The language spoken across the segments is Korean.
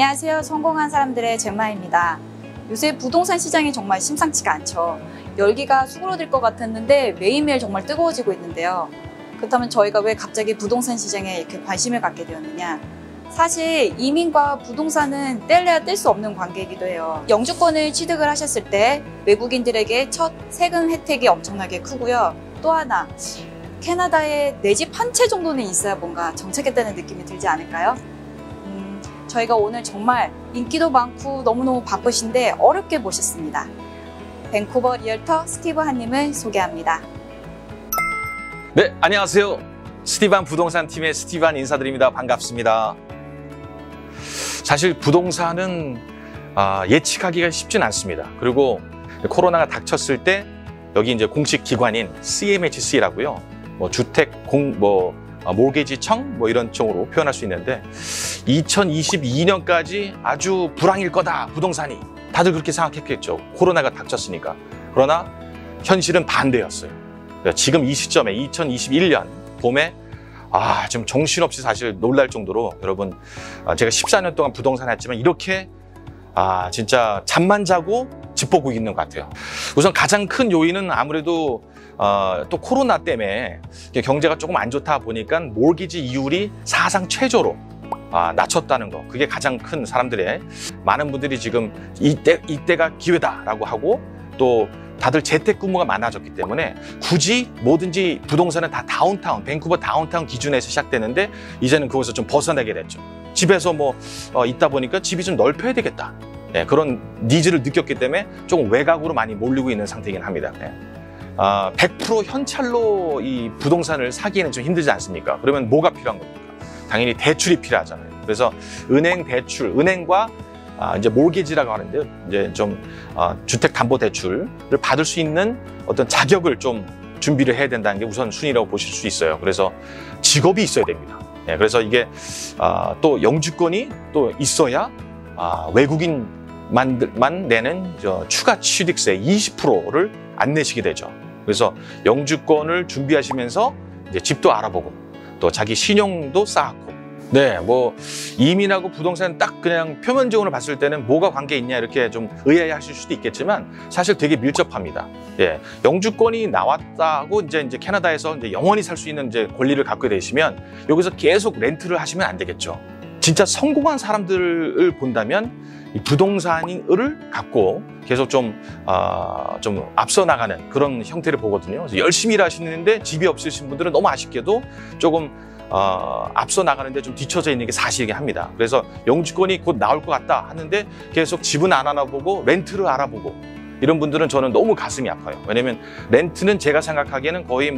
안녕하세요. 성공한 사람들의 젬마입니다. 요새 부동산 시장이 정말 심상치가 않죠. 열기가 수그러들 것 같았는데 매일매일 정말 뜨거워지고 있는데요. 그렇다면 저희가 왜 갑자기 부동산 시장에 이렇게 관심을 갖게 되었느냐. 사실 이민과 부동산은 뗄래야 뗄 수 없는 관계이기도 해요. 영주권을 취득을 하셨을 때 외국인들에게 첫 세금 혜택이 엄청나게 크고요. 또 하나, 캐나다에 내 집 한 채 정도는 있어야 뭔가 정착했다는 느낌이 들지 않을까요? 저희가 오늘 정말 인기도 많고 너무너무 바쁘신데 어렵게 모셨습니다. 밴쿠버 리얼터 스티브 한님을 소개합니다. 네, 안녕하세요. 스티브 한 부동산 팀의 스티브 한 인사드립니다. 반갑습니다. 사실 부동산은 예측하기가 쉽진 않습니다. 그리고 코로나가 닥쳤을 때 여기 이제 공식 기관인 CMHC라고요. 모기지청 이런 쪽으로 표현할 수 있는데 2022년까지 아주 불황일 거다, 부동산이. 다들 그렇게 생각했겠죠. 코로나가 닥쳤으니까. 그러나 현실은 반대였어요. 지금 이 시점에 2021년 봄에 좀 정신없이 사실 놀랄 정도로, 여러분, 제가 14년 동안 부동산 했지만 이렇게 진짜 잠만 자고 집 보고 있는 것 같아요. 우선 가장 큰 요인은 아무래도 또 코로나 때문에 경제가 조금 안 좋다 보니까 모기지 이율이 사상 최저로 낮췄다는 거. 그게 가장 큰, 사람들의 많은 분들이 지금 이때가 기회다라고 하고, 또 다들 재택근무가 많아졌기 때문에 굳이 뭐든지 부동산은 다 다운타운, 밴쿠버 다운타운 기준에서 시작되는데 이제는 그것에서 좀 벗어나게 됐죠. 집에서 있다 보니까 집이 좀 넓혀야 되겠다. 예, 그런 니즈를 느꼈기 때문에 조금 외곽으로 많이 몰리고 있는 상태이긴 합니다. 예. 100% 현찰로 이 부동산을 사기에는 좀 힘들지 않습니까? 그러면 뭐가 필요한 겁니까? 당연히 대출이 필요하잖아요. 그래서 은행 대출, 은행과 이제 몰기지라고 하는데요. 이제 좀 주택담보대출을 받을 수 있는 어떤 자격을 좀 준비를 해야 된다는 게 우선순위라고 보실 수 있어요. 그래서 직업이 있어야 됩니다. 예, 그래서 이게 또 영주권이 또 있어야 외국인만 내는 추가 취득세 20%를 안 내시게 되죠. 그래서 영주권을 준비하시면서 이제 집도 알아보고 또 자기 신용도 쌓았고, 네, 이민하고 부동산 딱 그냥 표면적으로 봤을 때는 뭐가 관계 있냐 이렇게 좀 의아해하실 수도 있겠지만 사실 되게 밀접합니다. 예, 영주권이 나왔다고 이제 캐나다에서 이제 영원히 살 수 있는 이제 권리를 갖게 되시면 여기서 계속 렌트를 하시면 안 되겠죠. 진짜 성공한 사람들을 본다면 이 부동산을 갖고 계속 좀 앞서 나가는 그런 형태를 보거든요. 그래서 열심히 일하시는데 집이 없으신 분들은 너무 아쉽게도 조금 앞서 나가는데 좀 뒤쳐져 있는 게 사실이긴 합니다. 그래서 영주권이 곧 나올 것 같다 하는데 계속 집은 안 알아보고 렌트를 알아보고, 이런 분들은 저는 너무 가슴이 아파요. 왜냐면 렌트는 제가 생각하기에는 거의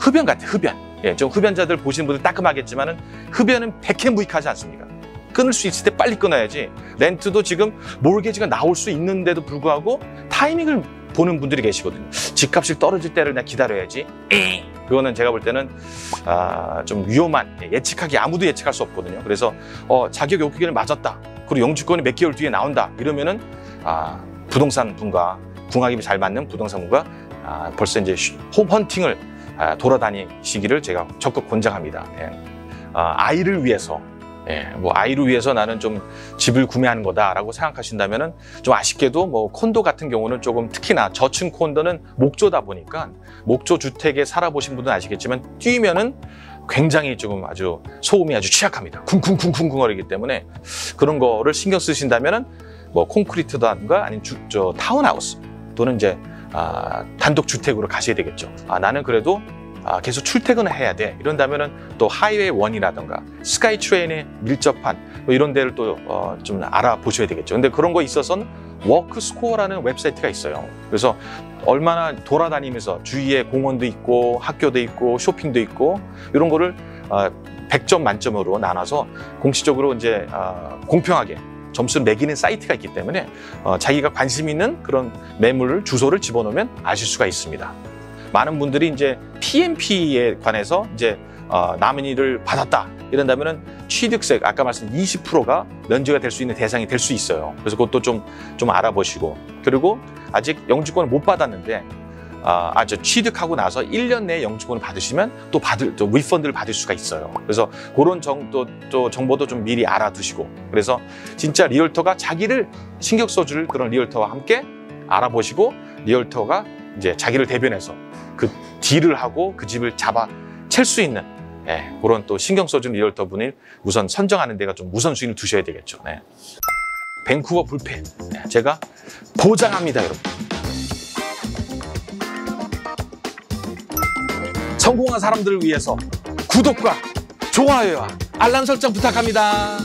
흡연 같아요, 흡연. 예, 좀 흡연자들 보시는 분들 따끔하겠지만은 흡연은 백해무익하지 않습니까? 끊을 수 있을 때 빨리 끊어야지. 렌트도 지금 몰개지가 나올 수 있는데도 불구하고 타이밍을 보는 분들이 계시거든요. 집값이 떨어질 때를 내가 기다려야지. 그거는 제가 볼 때는 좀 위험한, 예측하기 아무도 예측할 수 없거든요. 그래서 자격 요건을 맞았다. 그리고 영주권이 몇 개월 뒤에 나온다. 이러면은 부동산 분과 궁합이 잘 맞는 부동산 분과 벌써 이제 홈헌팅을 돌아다니시기를 제가 적극 권장합니다. 예. 아이를 위해서, 예, 아이를 위해서 나는 좀 집을 구매하는 거다라고 생각하신다면은 좀 아쉽게도 콘도 같은 경우는 조금, 특히나 저층 콘도는 목조다 보니까 목조 주택에 살아보신 분들은 아시겠지만 뛰면은 굉장히 조금 아주 소음이 아주 취약합니다. 쿵쿵쿵쿵쿵거리기 때문에 그런 거를 신경 쓰신다면은 콘크리트단과 아니면 타운하우스 또는 이제 단독 주택으로 가셔야 되겠죠. 나는 그래도 계속 출퇴근을 해야 돼. 이런다면은 또 하이웨이 1이라던가 스카이 트레인에 밀접한 이런 데를 또 좀 알아보셔야 되겠죠. 근데 그런 거에 있어서는 워크스코어라는 웹사이트가 있어요. 그래서 얼마나 돌아다니면서 주위에 공원도 있고 학교도 있고 쇼핑도 있고 이런 거를 100점 만점으로 나눠서 공식적으로 이제 공평하게 점수를 매기는 사이트가 있기 때문에 자기가 관심 있는 그런 매물 주소를 집어넣으면 아실 수가 있습니다. 많은 분들이 이제 PMP에 관해서 이제 남은이를 받았다 이런다면은 취득세 아까 말씀드린 20%가 면제가 될 수 있는 대상이 될 수 있어요. 그래서 그것도 좀 알아보시고, 그리고 아직 영주권을 못 받았는데 아주 취득하고 나서 1년 내에 영주권을 받으시면 또 리펀드를 받을 수가 있어요. 그래서 그런 정보도 좀 미리 알아두시고, 그래서 진짜 리얼터가 자기를 신경 써줄 그런 리얼터와 함께 알아보시고, 리얼터가 이제 자기를 대변해서 그 딜을 하고 그 집을 잡아챌 수 있는, 예, 그런 또 신경 써주는 리얼터 분을 우선 선정하는 데가 좀 우선순위를 두셔야 되겠죠. 네. 밴쿠버 불펜, 제가 보장합니다, 여러분. 성공한 사람들을 위해서 구독과 좋아요와 알람 설정 부탁합니다.